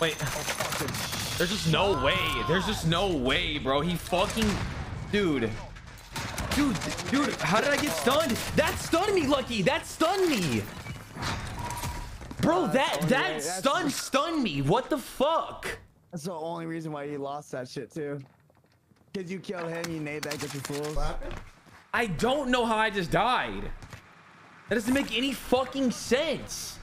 Wait. There's just no way. There's just no way, bro. He fucking... Dude. Dude, how did I get stunned? That stunned me, Lucky. That stunned me. Bro, that stunned me. What the fuck? That's the only reason why you lost that shit, too. Because you killed him, you nade that, get your fools. I don't know how I just died. That doesn't make any fucking sense.